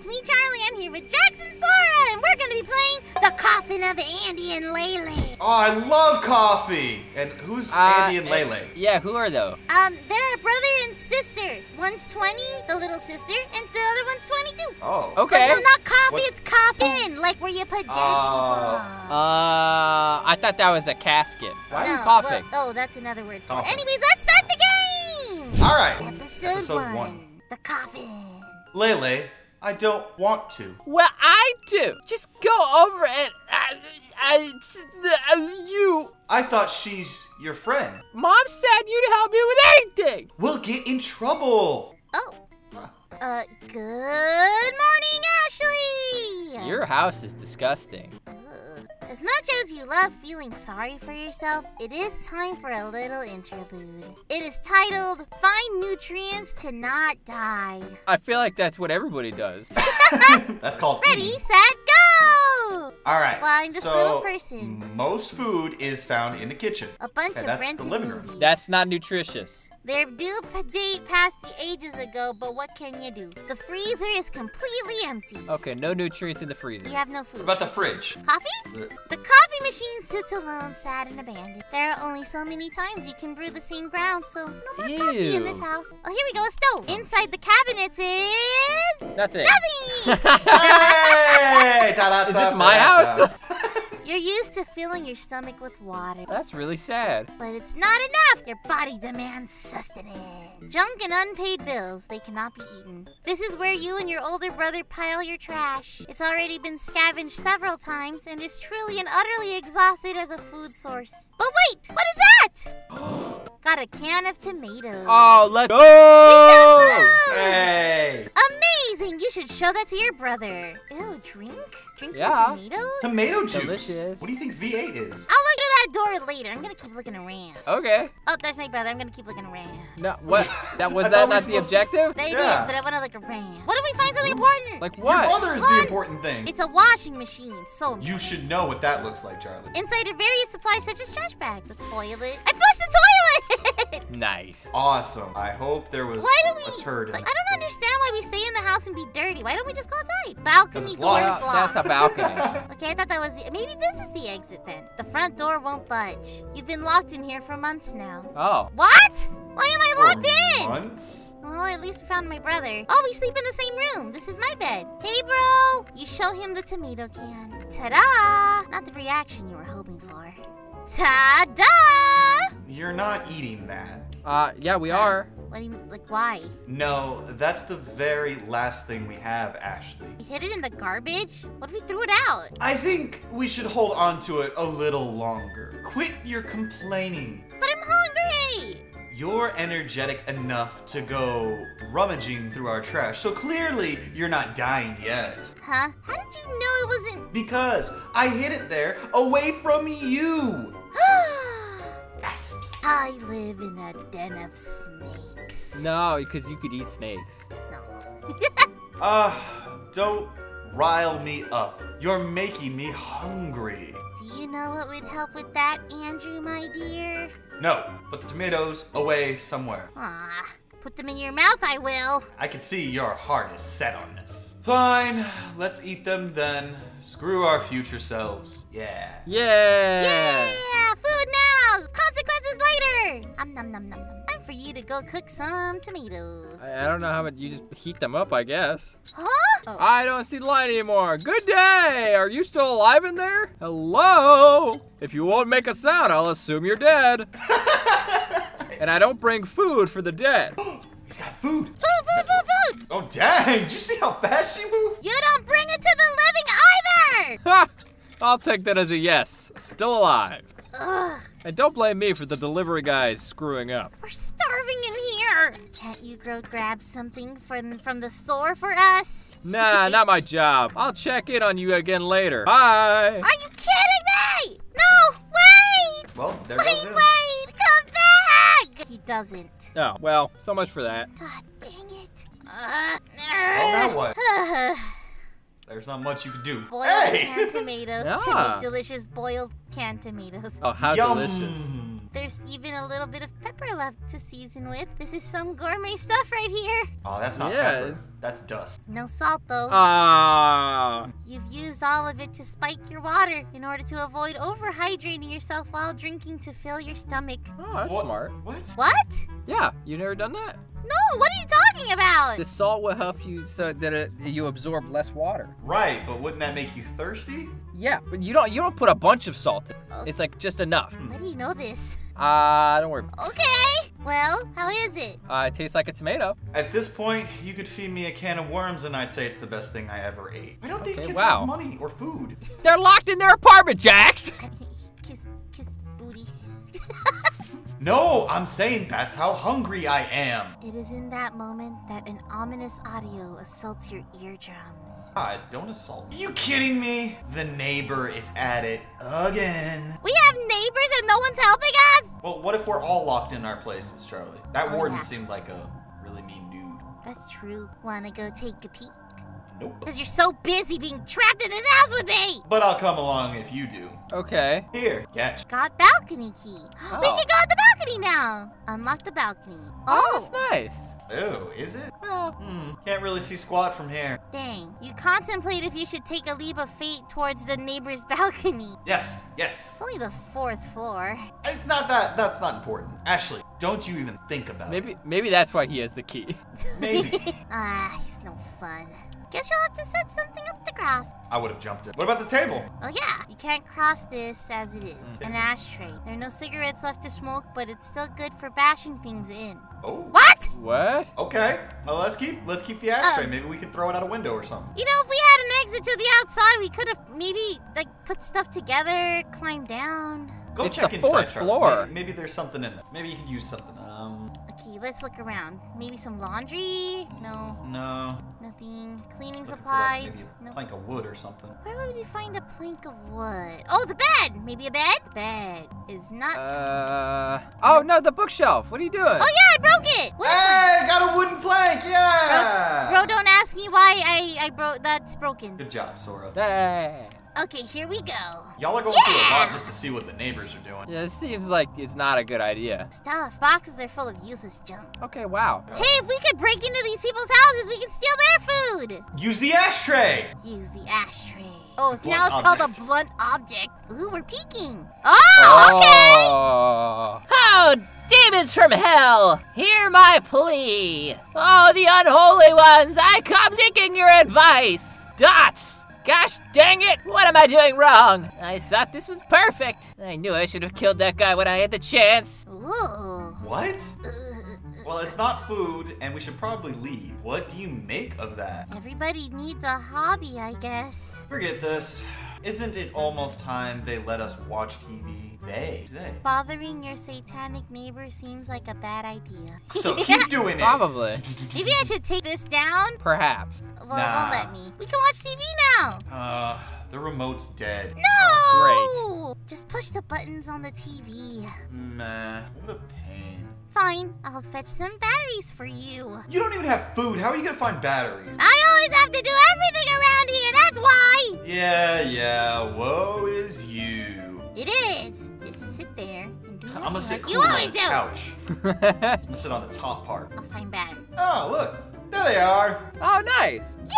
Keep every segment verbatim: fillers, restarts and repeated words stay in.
it's me, Charli. I'm here with Jackson Sora, and we're gonna be playing The Coffin of Andy and LeyLey. Oh, I love coffee! And who's uh, Andy and LeyLey? Yeah, who are those? Um, they're a brother and sister. One's twenty, the little sister, and the other one's twenty-two. Oh. Okay. But no, not coffee, what? It's coffin, like where you put dead uh, people. Uh, I thought that was a casket. Why no, are you coughing? Well, oh, that's another word for it. Anyways, let's start the game! All right. Episode, Episode one. one. The coffin. LeyLey, I don't want to. Well, I do. Just go over it. I, I, I, you. I thought she's your friend. Mom said you'd help me with anything. We'll get in trouble. Oh. Uh, good morning, Ashley. Your house is disgusting. Uh, as much as you love feeling sorry for yourself, it is time for a little interlude. It is titled, Find Nutrients to Not Die. I feel like that's what everybody does. That's called Ready, eating. Set, go! All right. Well, I'm just so, a little person. Most food is found in the kitchen. A bunch and of that's rented the living room. Movies. That's not nutritious. They're due to date past the ages ago, but what can you do? The freezer is completely empty. Okay, no nutrients in the freezer. You have no food. What about the fridge? Coffee? Yeah. The coffee machine sits alone, sad and abandoned. There are only so many times you can brew the same ground, so no more Ew. coffee in this house. Oh, here we go, a stove. Inside the cabinets is... Nothing. Nothing! Hey! Da, da, da, is this da, my da, house? Da. You're used to filling your stomach with water. That's really sad. But it's not enough. Your body demands sustenance. Junk and unpaid bills, they cannot be eaten. This is where you and your older brother pile your trash. It's already been scavenged several times and is truly and utterly exhausted as a food source. But wait, what is that? Got a can of tomatoes. Oh, let's go! Hey! Amazing! You should show that to your brother. Ew, drink? Drink yeah. tomatoes? Tomato juice. Delicious. What do you think V eight is? I'll look at that door later. I'm gonna keep looking around. Okay. Oh, there's my brother. I'm gonna keep looking around. No, what? That was that not the objective? To... It yeah. is, but I wanna look around. What if we find something important? Like what? Your mother is One, the important thing. It's a washing machine. So important. You should know what that looks like, Charli. Inside are various supplies such as trash bag, the toilet. I flushed the toilet. Nice. Awesome. I hope there was why do we, a turd in like, I don't understand why we stay in the house and be dirty. Why don't we just go outside? Balcony door is locked. That's a balcony. Okay, I thought that was the, maybe this is the exit then. The front door won't budge. You've been locked in here for months now. Oh. What? Why am I locked in? Months? Well, at least we found my brother. Oh, we sleep in the same room. This is my bed. Hey, bro. You show him the tomato can. Ta-da! Not the reaction you were hoping for. Ta-da! You're not eating that. Uh, yeah, we are. What do you mean? Like, why? No, that's the very last thing we have, Ashley. We hid it in the garbage? What if we threw it out? I think we should hold on to it a little longer. Quit your complaining. But I'm hungry! You're energetic enough to go rummaging through our trash, so clearly you're not dying yet. Huh? How did you know it wasn't? Because I hid it there, away from you! Asps. I live in a den of snakes. No, because you could eat snakes. No. Ah, uh, don't rile me up. You're making me hungry. Do you know what would help with that, Andrew, my dear? No, put the tomatoes away somewhere. Ah, put them in your mouth, I will. I can see your heart is set on this. Fine, let's eat them then. Screw our future selves. Yeah. Yeah. Yeah, food now, consequences later. Um, nom, nom, nom, nom. Time for you to go cook some tomatoes. I, I don't know how much, you just heat them up, I guess. Huh? Oh. I don't see the light anymore. Good day, are you still alive in there? Hello? If you won't make a sound, I'll assume you're dead. And I don't bring food for the dead. He's got food. Food, food, food, food. Oh, dang. Did you see how fast she moved? You don't bring it to the living either. I'll take that as a yes. Still alive. Ugh. And don't blame me for the delivery guys screwing up. We're starving in here. Can't you go grab something from, from the store for us? Nah, not my job. I'll check in on you again later. Bye. Are you kidding me? No, wait. Well, there wait, goes him. Wait, come back. He doesn't. Oh, well, so much for that. God dang it. Uh, well, now what? There's not much you can do. Boiled hey! canned tomatoes yeah. to make delicious boiled canned tomatoes. Oh, how Yum. delicious. There's even a little bit of pepper left to season with. This is some gourmet stuff right here. Oh, that's not yes. pepper. That's dust. No salt, though. Ah. Uh. You've used all of it to spike your water in order to avoid overhydrating yourself while drinking to fill your stomach. Oh, that's what? smart. What? What? Yeah, you never done that? No, what are you talking about? The salt will help you so that it, you absorb less water. Right, but wouldn't that make you thirsty? Yeah, but you don't you don't put a bunch of salt in. Okay. It's like just enough. How do you know this? Uh, don't worry. Okay, well, how is it? Uh, it tastes like a tomato. At this point, you could feed me a can of worms and I'd say it's the best thing I ever ate. Why don't okay, these kids wow. have money or food? They're locked in their apartment, Jax! Kiss, kiss booty. No, I'm saying that's how hungry I am. It is in that moment that an ominous audio assaults your eardrums. God, don't assault me. Are you kidding me? The neighbor is at it again. We have neighbors and no one's helping us? Well, what if we're all locked in our places, Charli? That oh, warden yeah. seemed like a really mean dude. That's true. Wanna go take a peek? Nope. Because you're so busy being trapped in this house with me! But I'll come along if you do. Okay. Here, catch. Got balcony key. Oh. We can go to the balcony now! Unlock the balcony. Oh, oh that's nice. Oh, is it? Well, hmm. Can't really see squat from here. Dang. You contemplate if you should take a leap of faith towards the neighbor's balcony. Yes, yes. It's only the fourth floor. It's not that, that's not important. Ashley, don't you even think about maybe, it. Maybe that's why he has the key. Maybe. Ah, he's no fun. Guess you'll have to set something up to cross. I would have jumped it. What about the table? Oh yeah, you can't cross this as it is. Mm. An ashtray. There are no cigarettes left to smoke, but it's still good for bashing things in. Oh. What? What? Okay. Well, let's keep let's keep the ashtray. Uh, Maybe we could throw it out a window or something. You know, if we had an exit to the outside, we could have maybe like put stuff together, climb down. Go it's check the inside, fourth floor. Maybe, maybe there's something in there. Maybe you could use something. Um. Okay, let's look around. Maybe some laundry? No. No. Nothing. Cleaning Looking supplies? Like maybe a nope. plank of wood or something. Where would we find a plank of wood? Oh, the bed! Maybe a bed? Bed is not... Uh... Oh, no, the bookshelf. What are you doing? Oh, yeah, I broke it! What hey, got a wooden plank, yeah! Bro, bro, don't ask me why I, I broke... That's broken. Good job, Sora. Hey. Okay, here we go. Y'all are going yeah! through a lot just to see what the neighbors are doing. Yeah, it seems like it's not a good idea. Stuff. Boxes are full of useless junk. Okay, wow. Hey, if we could break into these people's houses, we could steal their food. Use the ashtray. Use the ashtray. Oh, so now it's object. called a blunt object. Ooh, we're peeking. Oh, okay. Oh. How demons from hell, hear my plea. Oh, the unholy ones, I come seeking your advice. Dots. Gosh dang it! What am I doing wrong? I thought this was perfect. I knew I should have killed that guy when I had the chance. Ooh. What? Well, it's not food, and we should probably leave. What do you make of that? Everybody needs a hobby, I guess. Forget this. Isn't it almost time they let us watch T V? They, they. Bothering your satanic neighbor seems like a bad idea. So keep doing it. Probably. Maybe I should take this down? Perhaps. Well, nah. It won't let me. We can watch T V now. Uh, the remote's dead. No! Oh, great. Just push the buttons on the T V. Nah, what a pain. Fine, I'll fetch some batteries for you. You don't even have food. How are you gonna find batteries? I always have to do everything around here, that's why. Yeah, yeah, woe is you. It is. Sit there and do I'm gonna sit cool you on always the couch. I'm gonna sit on the top part. I'll find batteries. Oh, look. There they are. Oh, nice. Yeah.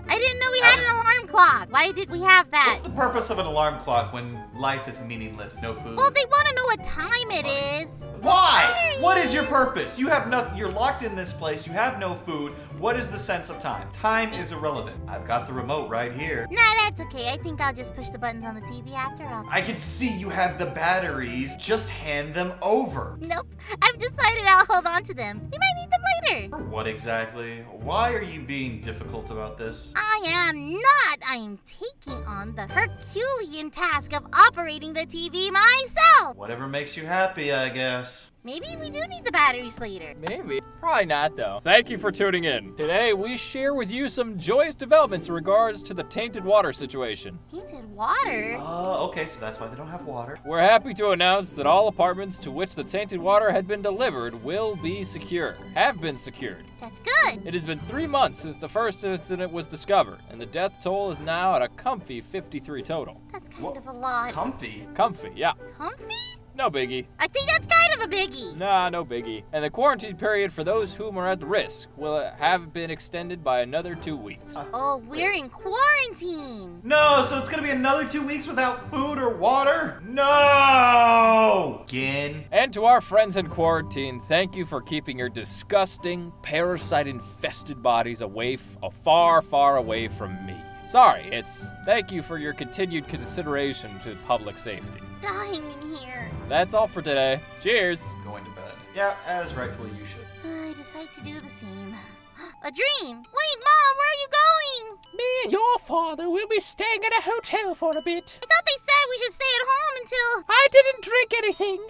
I didn't know we had an alarm clock. Why did we have that? What's the purpose of an alarm clock when life is meaningless? No food. Well, they want to know what time it is. Why? What is your purpose? You have nothing. You're locked in this place. You have no food. What is the sense of time? Time is irrelevant. I've got the remote right here. Nah, that's okay. I think I'll just push the buttons on the T V after all. I can see you have the batteries. Just hand them over. Nope. I've decided I'll hold on to them. We might need them later. For what exactly? Why are you being difficult about this? I am not. I am taking on the Herculean task of operating the T V myself. Whatever makes you happy, I guess. Maybe we do need the batteries later. Maybe. Probably not, though. Thank you for tuning in. Today, we share with you some joyous developments in regards to the tainted water situation. Tainted water? Oh, uh, okay, so that's why they don't have water. We're happy to announce that all apartments to which the tainted water had been delivered will be secure, have been secured. That's good. It has been three months since the first incident was discovered, and the death toll is now at a comfy fifty-three total. That's kind Whoa. of a lot. Comfy? Comfy, yeah. Comfy? No biggie. I think that's kind of a biggie. Nah, no biggie. And the quarantine period for those whom are at risk will have been extended by another two weeks. Oh, we're in quarantine. No, so it's gonna be another two weeks without food or water? No! Again. And to our friends in quarantine, thank you for keeping your disgusting, parasite-infested bodies away, f far, far away from me. Sorry, it's thank you for your continued consideration to public safety. Dying in here. That's all for today. Cheers. Going to bed. Yeah, as rightfully you should. I decide to do the same. A dream. Wait, Mom, where are you going? Me and your father will be staying at a hotel for a bit. I thought they said we should stay at home until... I didn't drink anything.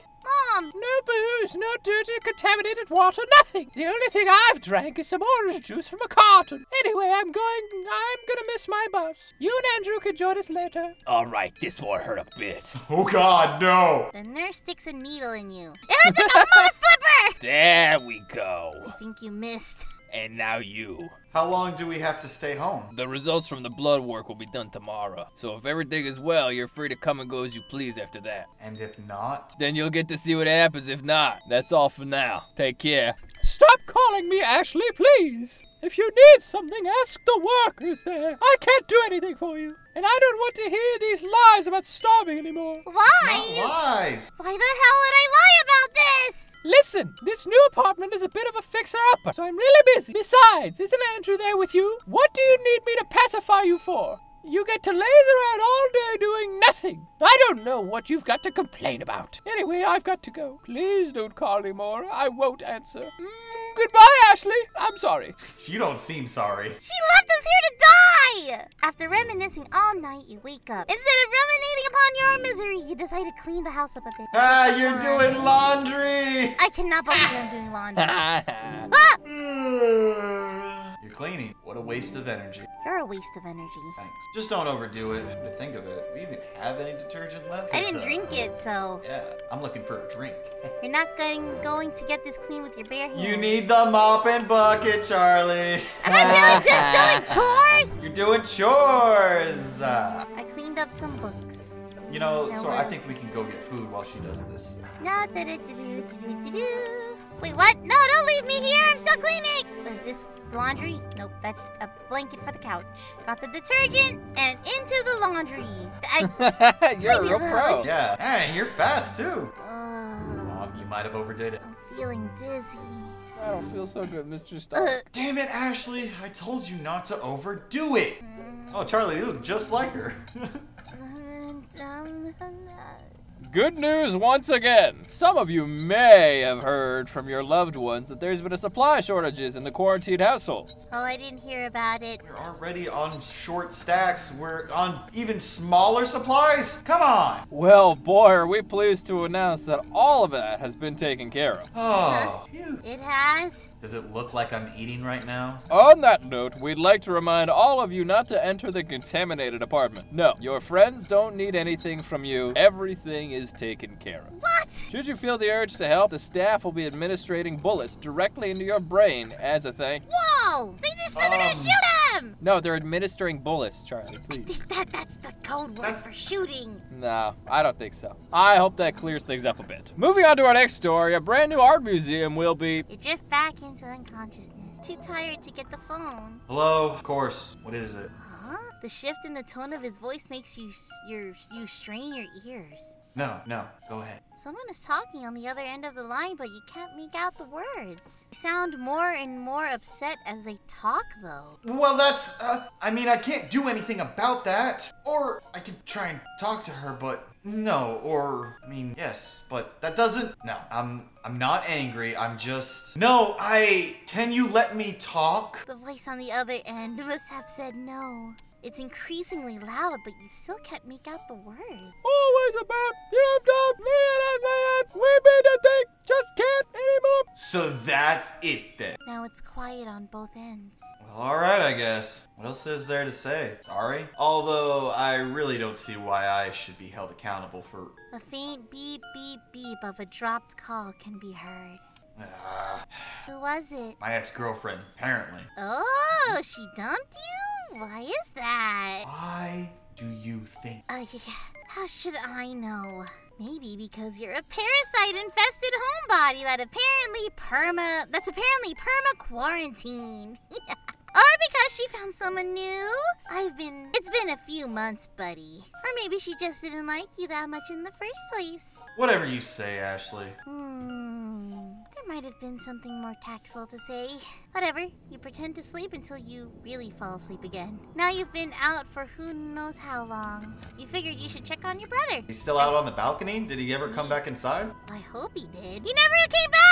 Mom. No booze, no dirty, contaminated water, nothing. The only thing I've drank is some orange juice from a carton. Anyway, I'm going, I'm gonna miss my bus. You and Andrew can join us later. All right, this will hurt a bit. Oh God, no. The nurse sticks a needle in you. It hurts like a mother flipper. There we go. I think you missed. And now you. How long do we have to stay home? The results from the blood work will be done tomorrow. So if everything is well, you're free to come and go as you please after that. And if not? Then you'll get to see what happens if not. That's all for now. Take care. Stop calling me Ashley, please. If you need something, ask the workers there. I can't do anything for you. And I don't want to hear these lies about starving anymore. Lies? Not lies. Why the hell would I lie about this? Listen, this new apartment is a bit of a fixer-upper, so I'm really busy. Besides, isn't Andrew there with you? What do you need me to pacify you for? You get to laze around all day doing nothing. I don't know what you've got to complain about. Anyway, I've got to go. Please don't call me more. I won't answer. Mm, goodbye, Ashley. I'm sorry. You don't seem sorry. She left us here to die! After reminiscing all night, you wake up. Instead of ruminating upon your misery, you decide to clean the house up a bit. Ah, you're uh, doing laundry! I cannot believe I'm doing laundry. Ah! You're cleaning. What a waste of energy. You're a waste of energy. Thanks. Just don't overdo it. To think of it, do we even have any detergent left? I didn't uh, drink it, so... Yeah, I'm looking for a drink. You're not going, going to get this clean with your bare hands. You need the mop and bucket, Charli. Am I really just doing chores? You're doing chores. I cleaned up some books. You know, now so I think we can go get food while she does this. No, da da da da da da da. Wait, what? No, don't leave me here. I'm still cleaning. Is this laundry? Nope, that's a blanket for the couch. Got the detergent and into the laundry. I, you're a real pro. Yeah, and you're fast too. Uh, you might have overdid it. I'm feeling dizzy. I don't feel so good, Mister Stark. Uh, Damn it, Ashley. I told you not to overdo it. Um, oh, Charli, you look just like her. Good news once again. Some of you may have heard from your loved ones that there's been a supply shortages in the quarantined households. Oh, I didn't hear about it. We're already on short stacks. We're on even smaller supplies. Come on. Well, boy, are we pleased to announce that all of that has been taken care of. Oh, phew. It has. Does it look like I'm eating right now? On that note, we'd like to remind all of you not to enter the contaminated apartment. No, your friends don't need anything from you. Everything is taken care of. What? Should you feel the urge to help, the staff will be administering bullets directly into your brain as a thank you. Whoa! They just said um, they're gonna shoot him! No, they're administering bullets, Charli, please. I think that, that's the code word for shooting. No, I don't think so. I hope that clears things up a bit. Moving on to our next story, a brand new art museum will be... You drift back into unconsciousness. Too tired to get the phone. Hello? Of course. What is it? Huh? The shift in the tone of his voice makes you, your, you strain your ears. No, no, go ahead. Someone is talking on the other end of the line, but you can't make out the words. They sound more and more upset as they talk, though. Well, that's, uh, I mean, I can't do anything about that. Or I could try and talk to her, but no, or, I mean, yes, but that doesn't, no, I'm, I'm not angry, I'm just, no, I, can you let me talk? The voice on the other end must have said no. It's increasingly loud, but you still can't make out the word. Always about you don't realize we made a thing, just can't anymore. So that's it then. Now it's quiet on both ends. Well, all right, I guess. What else is there to say? Sorry? Although I really don't see why I should be held accountable for... A faint beep, beep, beep of a dropped call can be heard. Uh, Who was it? My ex-girlfriend, apparently. Oh, she dumped you? Why is that? Why do you think? Uh, how should I know? Maybe because you're a parasite-infested homebody that apparently perma... that's apparently perma-quarantined. Or because she found someone new. I've been... It's been a few months, buddy. Or maybe she just didn't like you that much in the first place. Whatever you say, Ashley. Hmm... There might have been something more tactful to say. Whatever. You pretend to sleep until you really fall asleep again. Now you've been out for who knows how long. You figured you should check on your brother. He's still out on the balcony? Did he ever come back inside? I hope he did. He never came back!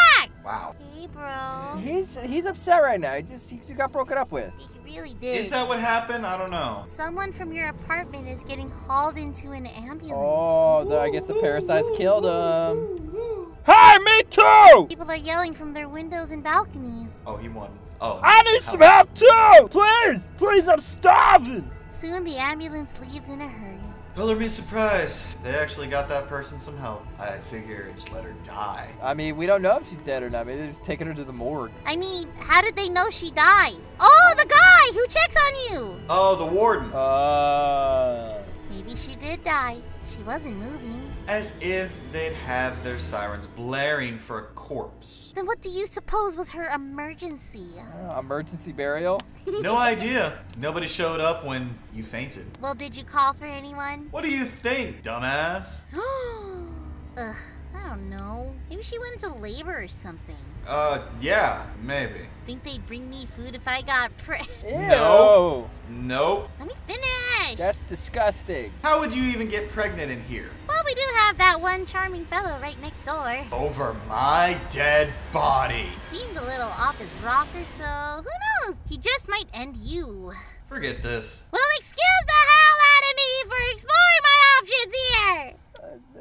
Wow. Hey, bro. He's he's upset right now. He just he got broken up with. He really did. Is that what happened? I don't know. Someone from your apartment is getting hauled into an ambulance. Oh, the, I guess the parasites killed him. Hey, me too! People are yelling from their windows and balconies. Oh, he won. Oh. I need some help too! Please! Please, I'm starving! Soon the ambulance leaves in a hurry. Color me surprised. They actually got that person some help. I figure just let her die. I mean, we don't know if she's dead or not. Maybe they're just taking her to the morgue. I mean, how did they know she died? Oh, the guy who checks on you! Oh, the warden. Uh... Maybe she did die. She wasn't moving. As if they'd have their sirens blaring for a corpse. Then what do you suppose was her emergency? Uh, emergency burial? No idea. Nobody showed up when you fainted. Well, did you call for anyone? What do you think, dumbass? Ugh, I don't know. Maybe she went into labor or something. Uh, yeah, maybe. Think they'd bring me food if I got pregnant? No. Nope. Let me finish. That's disgusting. How would you even get pregnant in here? Well, we do have that one charming fellow right next door. Over my dead body. He seemed a little off his rocker, so who knows? He just might end you. Forget this. Well, excuse the hell out of me for exploring my options here.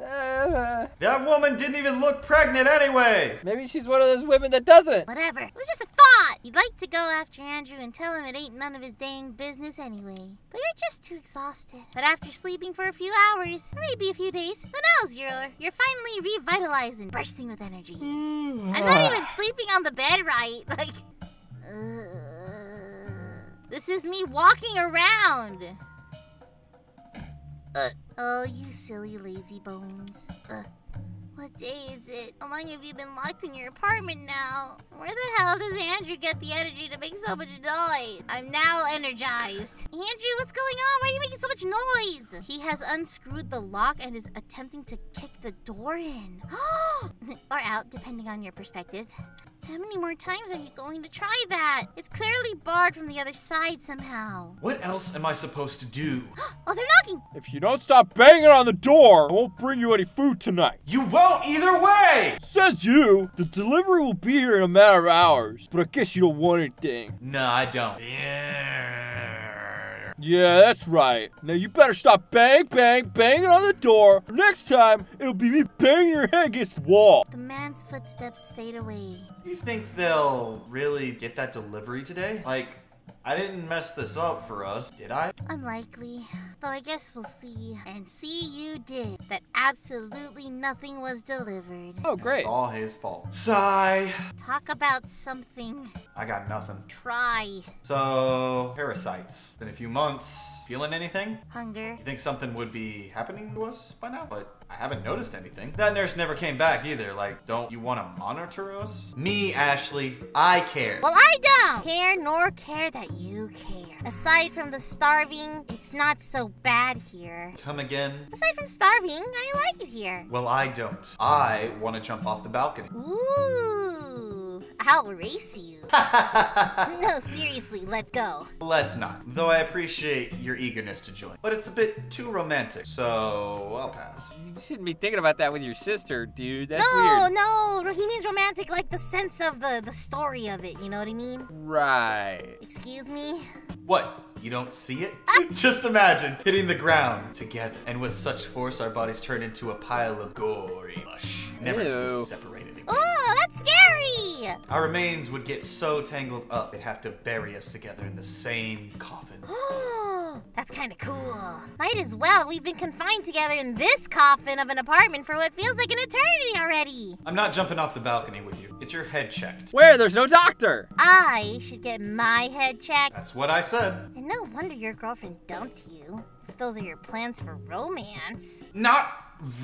Uh, that woman didn't even look pregnant anyway. Maybe she's one of those women that doesn't. Whatever. It was just a thought. You'd like to go after Andrew and tell him it ain't none of his dang business anyway. But you're just too exhausted. But after sleeping for a few hours, or maybe a few days, who knows? You're, you're finally revitalized and bursting with energy. Mm. I'm not even sleeping on the bed right. Like, uh, this is me walking around. Uh. Oh, you silly lazy bones. Ugh. What day is it? How long have you been locked in your apartment now? Where the hell does Andrew get the energy to make so much noise? I'm now energized. Andrew, what's going on? Why are you making so much noise? He has unscrewed the lock and is attempting to kick the door in. Or out, depending on your perspective. How many more times are you going to try that? It's clearly barred from the other side somehow. What else am I supposed to do? Oh, they're knocking! If you don't stop banging on the door, I won't bring you any food tonight. You won't either way! Says you, the delivery will be here in a matter of hours, but I guess you don't want anything. No, I don't. Yeah, yeah that's right. Now you better stop bang, bang, banging on the door. Next time, it'll be me banging your head against the wall. The man's footsteps fade away. You think they'll really get that delivery today? Like, I didn't mess this up for us, did I? Unlikely. Though I guess we'll see. And see you did. That absolutely nothing was delivered. Oh, great. It's all his fault. Sigh. Talk about something. I got nothing. Try. So, parasites. In a few months, feeling anything? Hunger. You think something would be happening to us by now? But I haven't noticed anything. That nurse never came back either. Like, don't you want to monitor us? Me, Ashley, I care. Well, I don't care nor care that you care. Aside from the starving, it's not so bad here. Come again? Aside from starving, I like it here. Well, I don't. I want to jump off the balcony. Ooh, I'll race you. No, seriously, let's go. Let's not. Though I appreciate your eagerness to join. But it's a bit too romantic, so I'll pass. You shouldn't be thinking about that with your sister, dude. That's no, weird. No, no. He means romantic like the sense of the, the story of it, you know what I mean? Right. Excuse me? What? You don't see it? Ah. Just imagine hitting the ground together. And with such force, our bodies turn into a pile of gory mush. Never Ew. To be separated again. Oh, that's scary! here. Our remains would get so tangled up, they'd have to bury us together in the same coffin. That's kind of cool. Might as well. We've been confined together in this coffin of an apartment for what feels like an eternity already. I'm not jumping off the balcony with you. Get your head checked. Where? There's no doctor. I should get my head checked. That's what I said. And no wonder your girlfriend dumped you, if those are your plans for romance. Not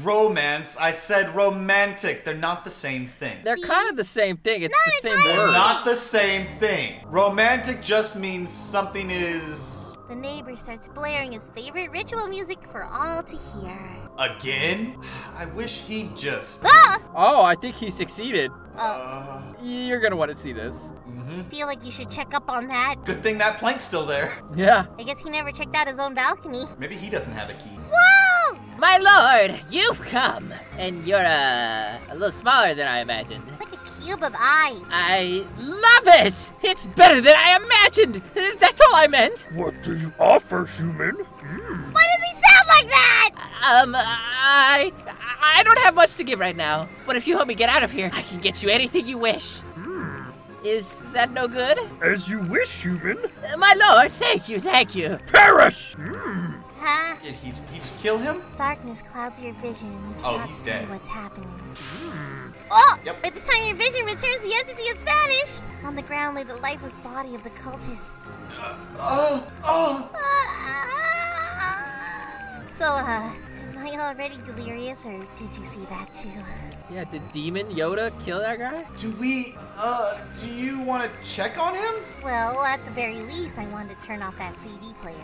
romance. I said romantic. They're not the same thing. They're kind of the same thing. It's not the entirely. Same word. They're not the same thing. Romantic just means something is... The neighbor starts blaring his favorite ritual music for all to hear. Again? I wish he'd just... Ah! Oh, I think he succeeded. Uh, You're gonna want to see this. Mm-hmm. Feel like you should check up on that. Good thing that plank's still there. Yeah. I guess he never checked out his own balcony. Maybe he doesn't have a key. Whoa! My lord, you've come. And you're uh, a little smaller than I imagined. Cube of eyes. I love it! It's better than I imagined! That's all I meant! What do you offer, human? Mm. Why does he sound like that? Um, I... I don't have much to give right now. But if you help me get out of here, I can get you anything you wish. Mm. Is that no good? As you wish, human. Uh, my lord, thank you, thank you. Perish! Mm. Huh? Did he, he just kill him? Darkness clouds your vision. You oh, he's dead. What's happening. Mm. Oh! Yep. By the time your vision returns, the entity has vanished! On the ground lay the lifeless body of the cultist. Uh, oh! Oh! Uh, uh, uh. So, uh, am I already delirious, or did you see that too? Yeah, did Demon Yoda kill that guy? Do we, uh, do you want to check on him? Well, at the very least, I wanted to turn off that C D player.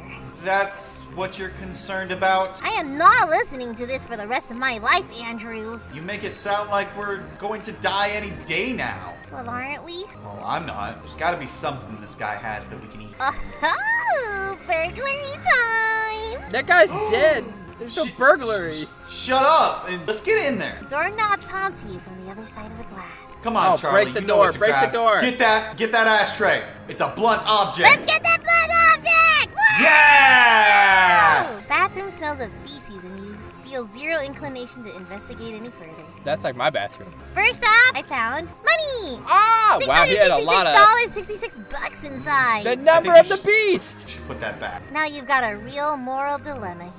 That's what you're concerned about? I am not listening to this for the rest of my life, Andrew. You make it sound like we're going to die any day now. Well, aren't we? Well, I'm not. There's gotta be something this guy has that we can eat. Oh, burglary time! That guy's dead. There's no burglary. Sh shut up and let's get in there. The doorknob taunts you from the other side of the glass. Come on, oh, Charli. Break the you door. Know break grab. the door. Get that. Get that ashtray. It's a blunt object. Let's get that blunt object. Woo! Yeah! Oh, bathroom smells of feces, and you feel zero inclination to investigate any further. That's like my bathroom. First off, I found money. Oh, wow, we had a lot of sixty-six bucks inside. The number of the beast. You should put that back. Now you've got a real moral dilemma here.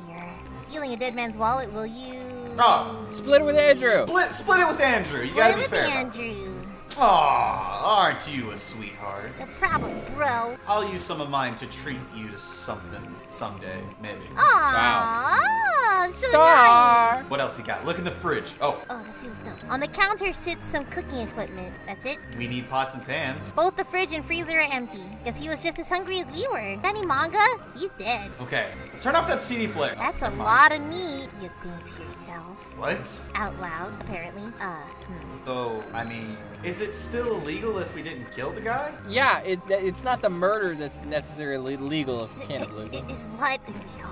Stealing a dead man's wallet, will you... Oh. Split it with Andrew. Split, split it with Andrew. Split you gotta be fair about this. Split it with Andrew. Aw, aren't you a sweetheart? No problem, bro. I'll use some of mine to treat you to something someday, maybe. Aww, wow. So Star. Nice. What else you got? Look in the fridge. Oh. Oh, let's see what's up. On the counter sits some cooking equipment. That's it. We need pots and pans. Both the fridge and freezer are empty. Guess he was just as hungry as we were. Got any manga? He's dead. Okay, turn off that C D player. That's a lot of meat, you think to yourself. What? Out loud, apparently. Uh, hmm. So, I mean, is it... It's still illegal if we didn't kill the guy? Yeah, it, it's not the murder that's necessarily legal if you can't lose it. It is what illegal?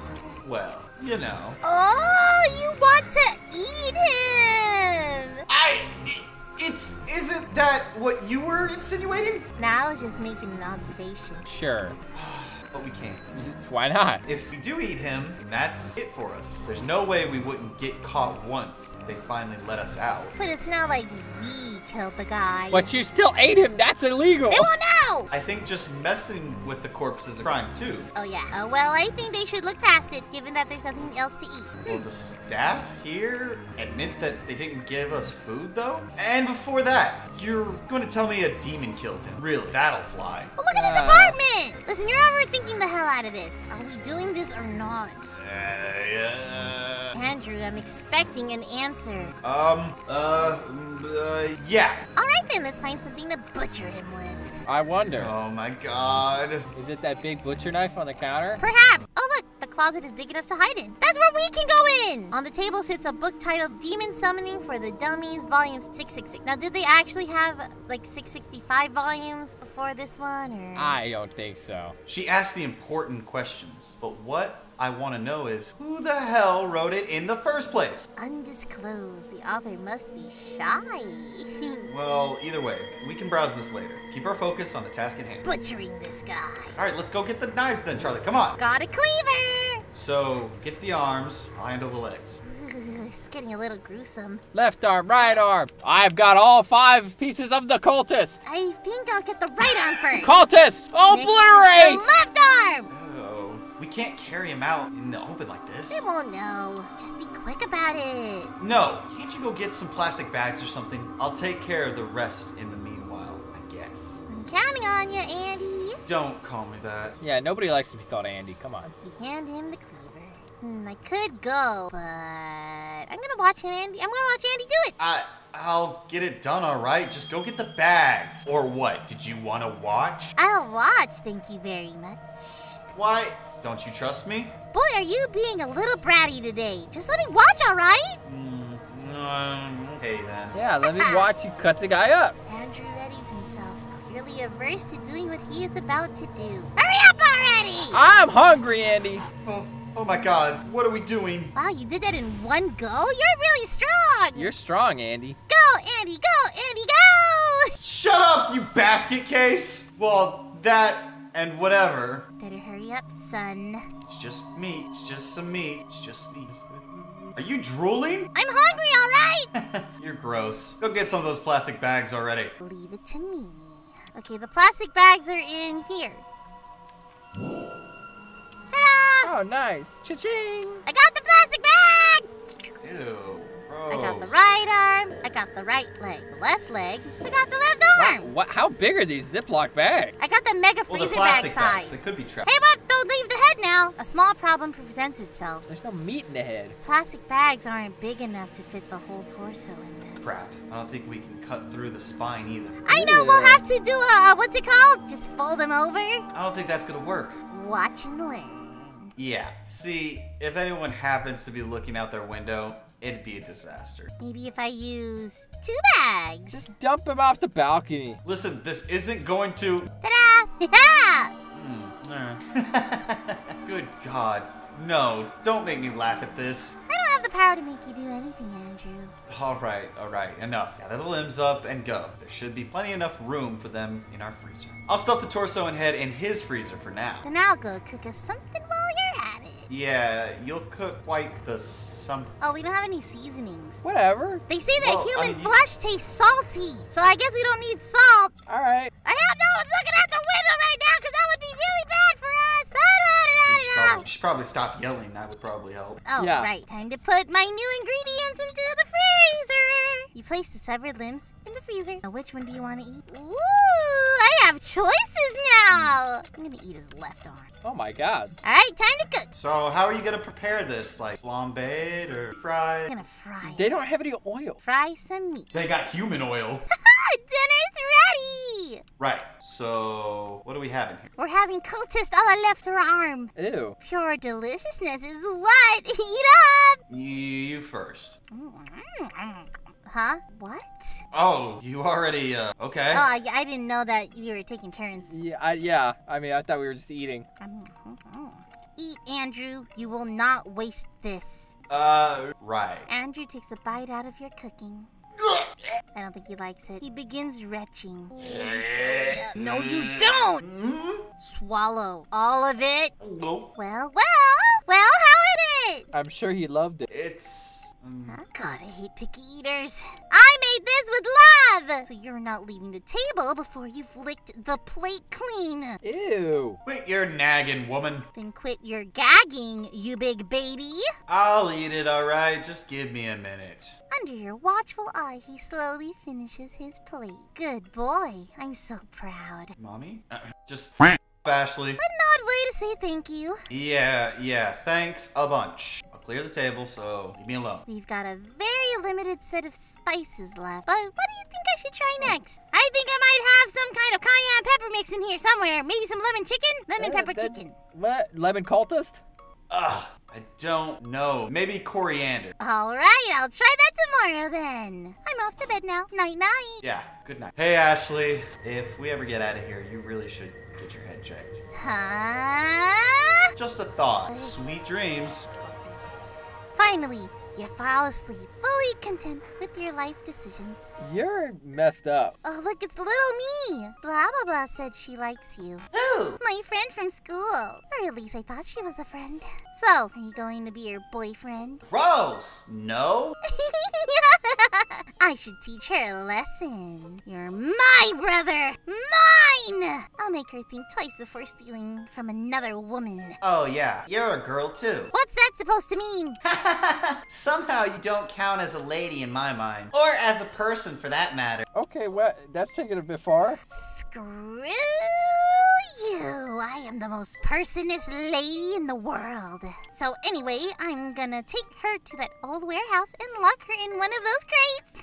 Well, you know. Oh, you want to eat him! I... It's... Isn't that what you were insinuating? Now I was just making an observation. Sure. But we can't. Why not? If we do eat him, that's it for us. There's no way we wouldn't get caught once they finally let us out. But it's not like we killed the guy. But you still ate him. That's illegal. They won't know. I think just messing with the corpse is a crime, too. Oh, yeah. Uh, well, I think they should look past it, given that there's nothing else to eat. Will the staff here admit that they didn't give us food, though? And before that, you're going to tell me a demon killed him. Really? That'll fly. Well, look at his uh... apartment. Listen, you're overthinking the hell out of this. Are we doing this or not? Uh, yeah. Andrew, I'm expecting an answer. Um, uh, uh, yeah. All right then, let's find something to butcher him with. I wonder. Oh my god. Is it that big butcher knife on the counter? Perhaps. Oh look, the closet is big enough to hide in. That's where we can go in! On the table sits a book titled Demon Summoning for the Dummies Volume six six six. Now, did they actually have, like, six sixty-five volumes before this one, or...? I don't think so. She asked the important questions, but what I want to know is, who the hell wrote it in the first place? Undisclosed. The author must be shy. Well, either way, we can browse this later. Let's keep our focus on the task at hand. Butchering this guy. All right, let's go get the knives then, Charli. Come on. Got a cleaver. So, get the arms, handle the legs. It's getting a little gruesome. Left arm, right arm. I've got all five pieces of the cultist. I think I'll get the right arm first. Cultist, obliterate! Left arm! We can't carry him out in the open like this. They won't know. Just be quick about it. No. Can't you go get some plastic bags or something? I'll take care of the rest in the meanwhile, I guess. I'm counting on you, Andy. Don't call me that. Yeah, nobody likes to be called Andy. Come on. You hand him the cleaver. Hmm, I could go, but I'm gonna watch him, Andy. I'm gonna watch Andy do it. I, I'll get it done, all right? Just go get the bags. Or what? Did you want to watch? I'll watch, thank you very much. Why? Don't you trust me? Boy, are you being a little bratty today. Just let me watch, all right? Mm, um, okay then. Yeah, let me watch you cut the guy up. Andrew readies himself, clearly averse to doing what he is about to do. Hurry up already! I'm hungry, Andy. Oh, oh my God, what are we doing? Wow, you did that in one go? You're really strong. You're strong, Andy. Go, Andy, go, Andy, go! Shut up, you basket case! Well, that... and whatever. Better hurry up, son. It's just meat. It's just some meat. It's just meat. Are you drooling? I'm hungry, all right? You're gross. Go get some of those plastic bags already. Leave it to me. Okay, the plastic bags are in here. Ta-da! Oh, nice. Cha-ching! I got the plastic bag! Ew. Gross. I got the right arm. I got the right leg. The left leg. I got the left arm. Wow, what, how big are these Ziploc bags? I got the mega freezer well, the bag size. Bags. They could be trapped. Hey, but don't leave the head now. A small problem presents itself. There's no meat in the head. Plastic bags aren't big enough to fit the whole torso in them. Crap. I don't think we can cut through the spine either. I know. Ew. We'll have to do a, a what's it called? Just fold them over. I don't think that's gonna work. Watch and learn. Yeah. See, if anyone happens to be looking out their window, it'd be a disaster. Maybe if I use two bags. Just dump him off the balcony. Listen, this isn't going to... Ta-da! mm, uh. Good God. No, don't make me laugh at this. I don't have the power to make you do anything, Andrew. All right, all right, enough. Gather the limbs up and go. There should be plenty enough room for them in our freezer. I'll stuff the torso and head in his freezer for now. Then I'll go cook us something while you're at it. Yeah, you'll cook quite the something. Oh, we don't have any seasonings. Whatever. They say that well, human I mean, flesh tastes salty, so I guess we don't need salt. All right. I hope no one's looking out the window right now, because that would be really bad for us. We should, probably, we should probably stop yelling. That would probably help. Oh, yeah. Right. Time to put my new ingredients into the freezer. You place the severed limbs in the freezer. Now, which one do you want to eat? Ooh, I have choices now. I'm going to eat his left arm. Oh, my God. All right, time to cook. So how are you going to prepare this? Like flambéed or fried? I'm going to fry it. They don't have any oil. Fry some meat. They got human oil. Dinner's ready. Right. So what do we have in here? We're having cultist a la left arm. Ew. Pure deliciousness is what? Eat up. You first. Mm-hmm. Huh? What? Oh, you already, uh, okay. Oh, I, I didn't know that we were taking turns. Yeah, I, yeah. I mean, I thought we were just eating. Mm-hmm. Eat, Andrew. You will not waste this. Uh, right. Andrew takes a bite out of your cooking. I don't think he likes it. He begins retching. No, you don't! Mm-hmm. Swallow all of it. Nope. Well, well, well, how is it? I'm sure he loved it. It's... Um... Oh, God, I hate picky eaters. I made this with love! So you're not leaving the table before you've licked the plate clean. Ew. Quit your nagging, woman. Then quit your gagging, you big baby. I'll eat it, all right? Just give me a minute. Under your watchful eye, he slowly finishes his plate. Good boy. I'm so proud. Mommy? Uh, just f*** Ashley. What an odd way to say thank you. Yeah, yeah. Thanks a bunch. I'll clear the table, so leave me alone. We've got a very limited set of spices left, but what do you think I should try next? I think I might have some kind of cayenne pepper mix in here somewhere. Maybe some lemon chicken? Lemon uh, pepper that, chicken. What? Lemon cultist? Ugh, I don't know. Maybe coriander. All right, I'll try that tomorrow then. I'm off to bed now. Night, night. Yeah, good night. Hey, Ashley, if we ever get out of here, you really should get your head checked. Huh? Just a thought. Sweet dreams. Finally, You fall asleep, fully content with your life decisions. You're messed up. Oh, look, it's little me. Blah, blah, blah said she likes you. Who? My friend from school. Or at least I thought she was a friend. So, are you going to be her boyfriend? Gross! No. I should teach her a lesson. You're my brother. Mine! I'll make her think twice before stealing from another woman. Oh, yeah. You're a girl, too. What's that supposed to mean? Somehow you don't count as a lady in my mind. Or as a person, for that matter. Okay, well, that's taking it a bit far. Screw you. I am the most personest lady in the world. So anyway, I'm gonna take her to that old warehouse and lock her in one of those crates.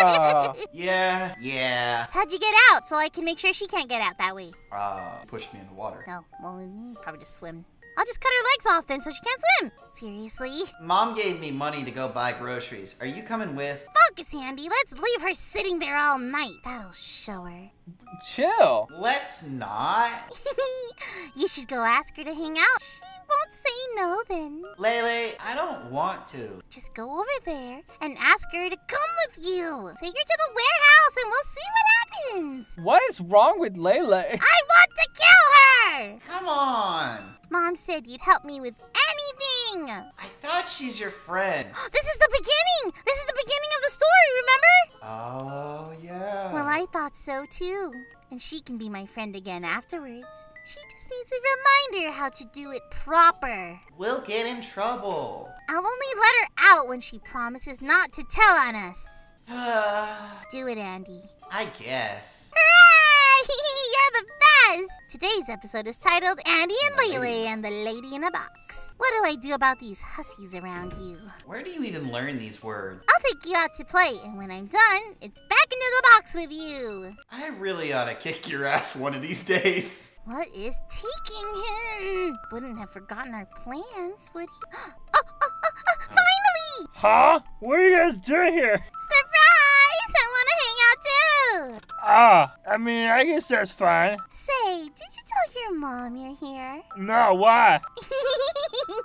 uh, yeah, yeah. How'd you get out so I can make sure she can't get out that way? Uh, pushed me in the water. No, well, probably just swim. I'll just cut her legs off then so she can't swim. Seriously? Mom gave me money to go buy groceries. Are you coming with? Focus, Andy. Let's leave her sitting there all night. That'll show her. Chill. Let's not. You should go ask her to hang out. She won't say no then. LeyLey, I don't want to. Just go over there and ask her to come with you. Take her to the warehouse and we'll see what happens. What is wrong with LeyLey? I want to kill her! Come on. Mom said you'd help me with anything. I thought she's your friend. This is the beginning. This is the beginning of the story, remember? Oh, yeah. Well, I thought so, too. And she can be my friend again afterwards. She just needs a reminder how to do it proper. We'll get in trouble. I'll only let her out when she promises not to tell on us. Do it, Andy. I guess. Hooray! You're the best! Today's episode is titled Andy and LeyLey and the Lady in a Box. What do I do about these hussies around you? Where do you even learn these words? I'll take you out to play, and when I'm done, it's back into the box with you. I really ought to kick your ass one of these days. What is taking him? Wouldn't have forgotten our plans, would he? Oh, oh, oh, oh, finally! Huh? What are you guys doing here? Ah, I mean, I guess that's fine. Say, did you tell your mom you're here? No, why? Just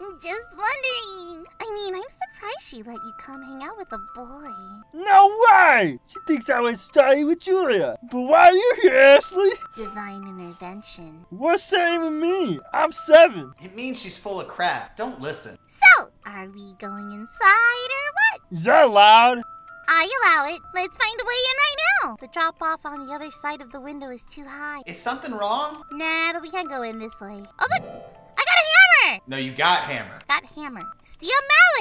wondering. I mean, I'm surprised she let you come hang out with a boy. No way! She thinks I would study with Julia. But why are you here, Ashley? Divine intervention. What's that even mean? I'm seven. It means she's full of crap. Don't listen. So, are we going inside or what? Is that allowed? I allow it. Let's find a way in right now. The drop-off on the other side of the window is too high. Is something wrong? Nah, but we can't go in this way. Oh, look! I got a hammer! No, you got hammer. Got hammer. Steel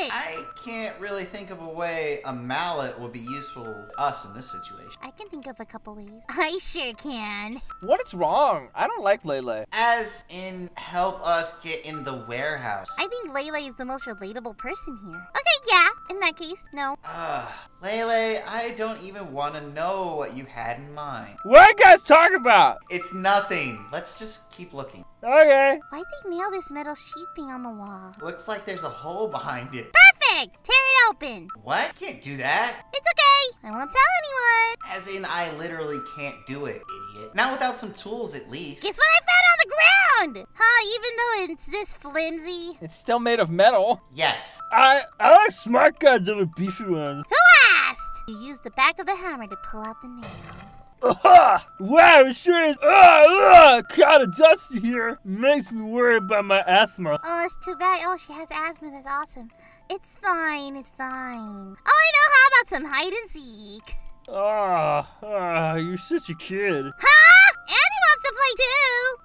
mallet! I can't really think of a way a mallet would be useful to us in this situation. I can think of a couple ways. I sure can. What is wrong? I don't like LeyLey. As in, help us get in the warehouse. I think LeyLey is the most relatable person here. Okay. Yeah, in that case, no. Ugh, LeyLey, I don't even want to know what you had in mind. What are you guys talking about? It's nothing. Let's just keep looking. Okay. Why'd they nail this metal sheet thing on the wall? Looks like there's a hole behind it. Perfect! Tear it open. What? Can't do that. It's okay. I won't tell anyone. As in, I literally can't do it, idiot. Not without some tools, at least. Guess what I found? Ground! Huh, even though it's this flimsy? It's still made of metal. Yes. I I like smart guys over beefy ones. Who asked? You use the back of the hammer to pull out the nails. Uh-huh. Wow, it sure is uh, uh, kind of dusty here. Makes me worry about my asthma. Oh, it's too bad. Oh, she has asthma. That's awesome. It's fine. It's fine. Oh, I know. How about some hide and seek? Ah, uh, uh, you're such a kid. Huh? Andy wants to play too.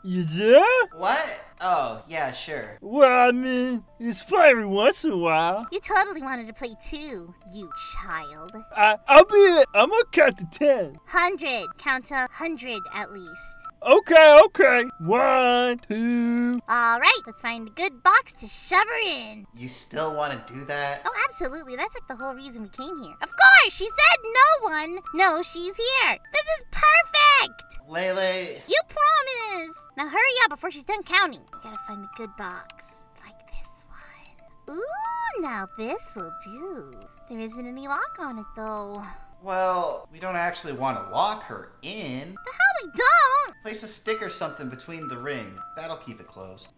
You do? What? Oh, yeah, sure. Well, I mean, it's fun every once in a while. You totally wanted to play too, you child. I, I'll be it. I'm gonna count to ten. Hundred. Count to hundred at least. Okay, okay. One, two. All right, let's find a good box to shove her in. You still want to do that? Oh, absolutely. That's like the whole reason we came here. Of course, she said no one knows she's here. This is perfect. LeyLey. You promise. Now hurry up before she's done counting. We gotta find a good box. Like this one. Ooh, now this will do. There isn't any lock on it, though. Well, we don't actually want to lock her in. The hell we don't! Place a stick or something between the ring. That'll keep it closed.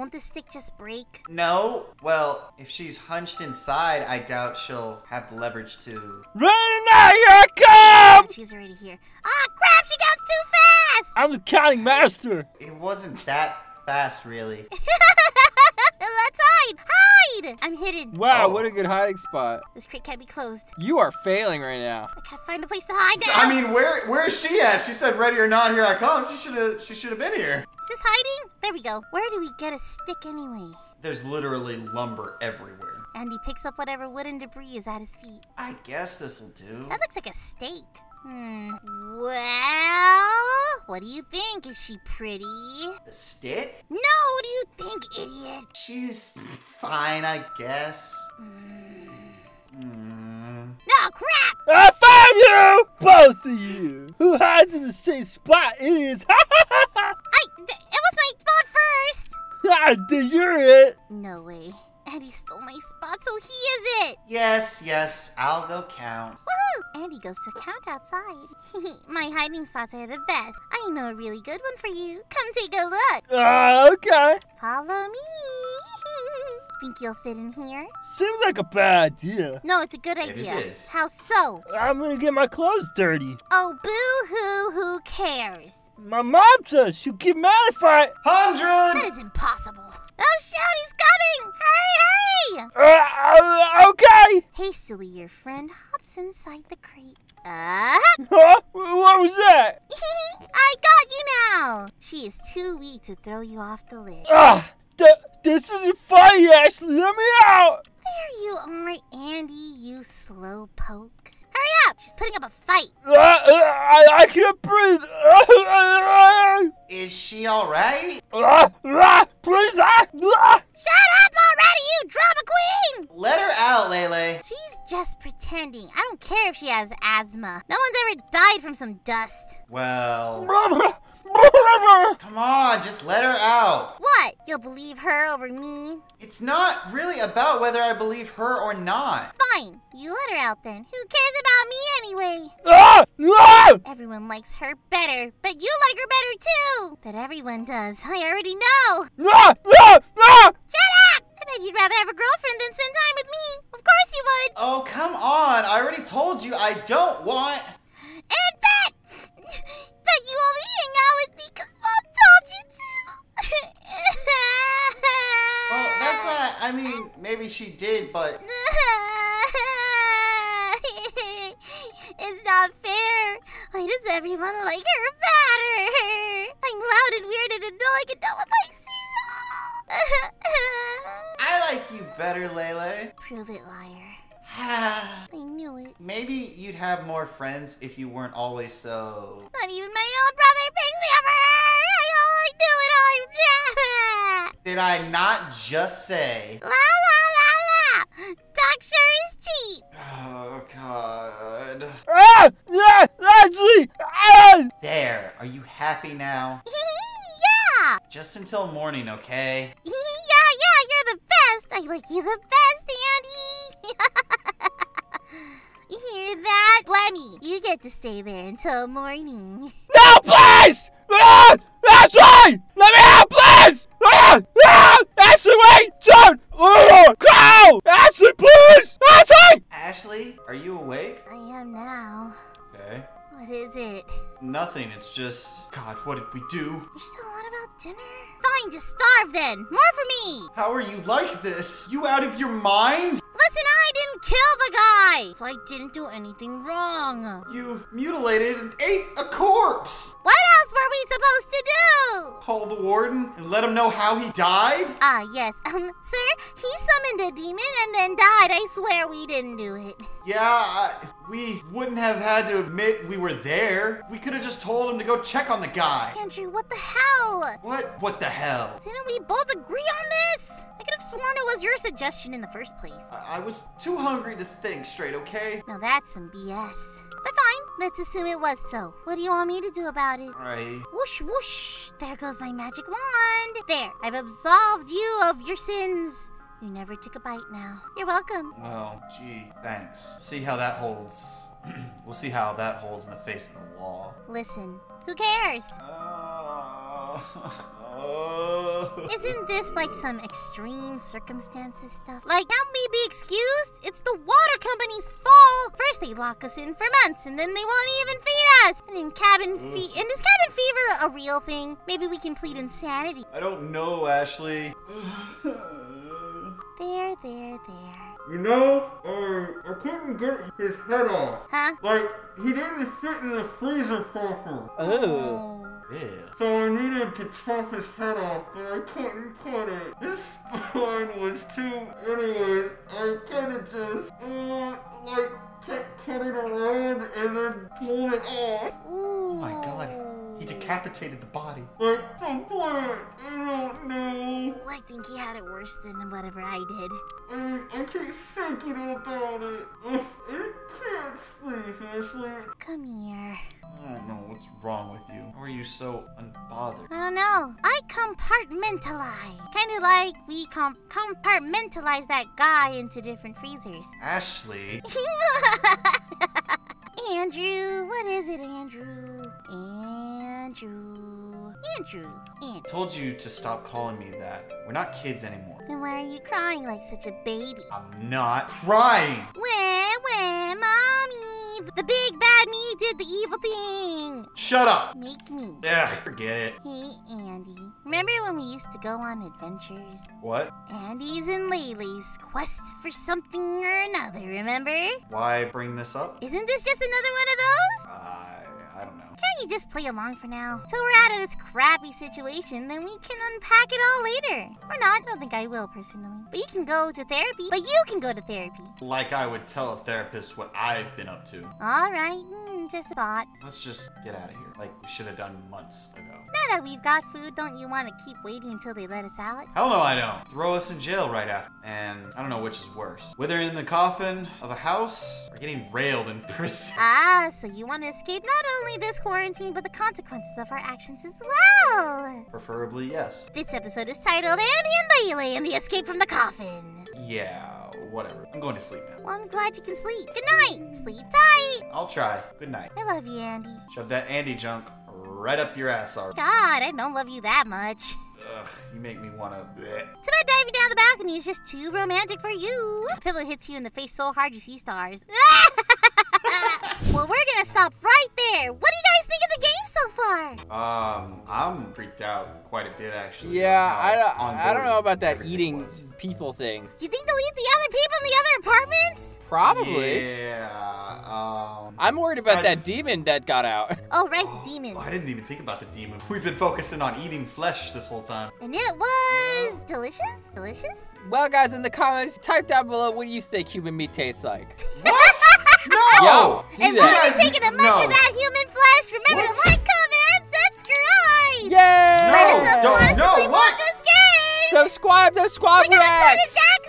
Won't the stick just break? No. Well, if she's hunched inside, I doubt she'll have the leverage to... Right now, here I come! She's already here. Ah, crap! She goes too fast! I'm the counting master! It wasn't that fast, really. Let's hide! Hide! I'm hidden. Wow, oh. What a good hiding spot. This crate can't be closed. You are failing right now. I gotta find a place to hide now. I mean, where where is she at? She said, ready or not, here I come. She should have she should have been here. Is this hiding? There we go. Where do we get a stick anyway? There's literally lumber everywhere. And he picks up whatever wooden debris is at his feet. I guess this'll do. That looks like a steak. Hmm. Well, what do you think? Is she pretty? The stick? No, what do you think, idiot? She's fine, I guess. Mm. Mm. Oh, crap! I found you! Both of you! Who hides in the same spot is... Ha ha ha! It was my spot first! Ah, dude, you're it! No way. Andy stole my spot, so he is it! Yes, yes, I'll go count. Woohoo! Andy goes to count outside. My hiding spots are the best. I know a really good one for you. Come take a look! Uh, okay. Follow me. Think you'll fit in here? Seems like a bad idea. No, it's a good idea. It is. How so? I'm gonna get my clothes dirty. Oh, boo-hoo, who cares? My mom says she'll get mad if I... Hundred! That is impossible. Oh, shoot, he's coming! Hurry, hurry! Uh, uh, okay! Hastily, your friend hops inside the crate. Uh -huh. Huh? What was that? I got you now! She is too weak to throw you off the lid. Ugh! This isn't funny, Ashley! Let me out! There you are, Andy, you slowpoke. Hurry up! She's putting up a fight. Uh, uh, I, I can't breathe! Is she alright? Uh, uh, please! Uh, uh. Shut up already, you drama queen! Let her out, LeyLey. She's just pretending. I don't care if she has asthma. No one's ever died from some dust. Well... Come on, just let her out. What? You'll believe her over me? It's not really about whether I believe her or not. Fine. You let her out then. Who cares about me anyway? Ah! Ah! Everyone likes her better, but you like her better too. But everyone does. I already know. Ah! Ah! Ah! Shut up! I bet you'd rather have a girlfriend than spend time with me. Of course you would. Oh, come on. I already told you I don't want... And bet! But you only hang out with me because Mom told you to. Well, that's not, I mean, maybe she did, but... It's not fair. Why does everyone like her better? I'm loud and weird and annoying and no one likes me at all. I like you better, LeyLey. Prove it, liar. I knew it. Maybe you'd have more friends if you weren't always so... Not even my own brother picks me up. I knew it. I'm Did I not just say... La la la la! Talk sure is cheap. Oh, God. Ah! Ah! Ashley! Ah! There. Are you happy now? Yeah! Just until morning, okay? Yeah, yeah, you're the best. I like you the best, Andy. You hear that? Lemmy, you get to stay there until morning. No, please! Ah, Ashley! Let me out, please! Ah, ah, Ashley, wait! Don't! Oh, go! Ashley, please! Ashley! Ashley, are you awake? I am now. Okay. What is it? Nothing, it's just... God, what did we do? You're still on about dinner? Fine, just starve then! More for me! How are you like this? You out of your mind? Listen, I didn't kill the guy! So I didn't do anything wrong. You mutilated and ate a corpse! What else were we supposed to do? Call the warden and let him know how he died? Ah, yes. Um, sir, he summoned a demon and then died. I swear we didn't do it. Yeah, I, we wouldn't have had to admit we were there. We could have just told him to go check on the guy. Andrew, what the hell? What? What the hell? Didn't we both agree on this? I could have sworn it was your suggestion in the first place. I, I was too hungry to think straight, okay? Now that's some B S. But fine, let's assume it was so. What do you want me to do about it? I... Whoosh, whoosh. There goes my magic wand. There, I've absolved you of your sins. You never took a bite now. You're welcome. Well, gee, thanks. See how that holds. We'll see how that holds in the face of the law. Listen, who cares? Uh... Oh. Isn't this like some extreme circumstances stuff? Like, now me be excused? It's the water company's fault. First they lock us in for months, and then they won't even feed us. And then cabin fever. And is cabin fever a real thing? Maybe we can plead insanity. I don't know, Ashley. There, there, there. You know, uh, I couldn't get his head off. Huh? Like, he didn't fit in the freezer proper. Oh. Yeah. So I needed to chop his head off, but I couldn't cut it. His spine was too... Anyways, I kind of just, uh, like, kept cutting around and then pulled it off. Oh my god. He decapitated the body. Like, so bad. I don't know. Well, I think he had it worse than whatever I did. I, I keep thinking about it. I can't sleep, Ashley. Come here. I don't know what's wrong with you. How are you so unbothered? I don't know. I compartmentalize. Kind of like we com compartmentalize that guy into different freezers. Ashley. Andrew. What is it, Andrew? Andrew. Andrew. Andrew. I told you to stop calling me that. We're not kids anymore. Then why are you crying like such a baby? I'm not crying! Where, where, mommy? The big bad me did the evil thing! Shut up! Make me. Ugh, forget it. Hey, Andy. Remember when we used to go on adventures? What? Andy's and Leyley's quests for something or another, remember? Why bring this up? Isn't this just another one of those? Uh... I don't know. Can't you just play along for now? So we're out of this crappy situation, then we can unpack it all later. Or not. I don't think I will, personally. But you can go to therapy. But you can go to therapy. Like I would tell a therapist what I've been up to. All right. Mm, just a thought. Let's just get out of here. Like we should have done months ago. Now that we've got food, don't you want to keep waiting until they let us out? Hell no, I don't. Throw us in jail right after. And I don't know which is worse. Whether in the coffin of a house or getting railed in prison. Ah, so you want to escape not only this quarantine, but the consequences of our actions as well. Preferably, yes. This episode is titled Annie and LeyLey and the Escape from the Coffin. Yeah, whatever. I'm going to sleep now. Well, I'm glad you can sleep. Good night. Sleep tight. I'll try. Good night. I love you, Andy. Shove that Andy junk right up your ass, already. God, I don't love you that much. Ugh, you make me want to... Too bad diving down the balcony is just too romantic for you. The pillow hits you in the face so hard you see stars. Well, we're gonna stop right there. What do you guys think of the game so far? Um, I'm freaked out quite a bit, actually. Yeah, I don't, I don't know about that eating was. people thing. You think they'll eat the other people in the other apartments? Probably. Yeah. Um, I'm worried about that demon that got out. Oh, right, oh, the demon. Oh, I didn't even think about the demon. We've been focusing on eating flesh this whole time. And it was delicious, delicious. Well, guys, in the comments, type down below what do you think human meat tastes like. What? No! Yo, and while you're taking a munch no. of that human flesh, remember what? to like, comment, subscribe! Yay! Let us know if you want us to play more of this game! Subscribe, subscribe, like, relax!